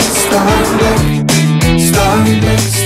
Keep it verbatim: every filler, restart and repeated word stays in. Starting back, starting back.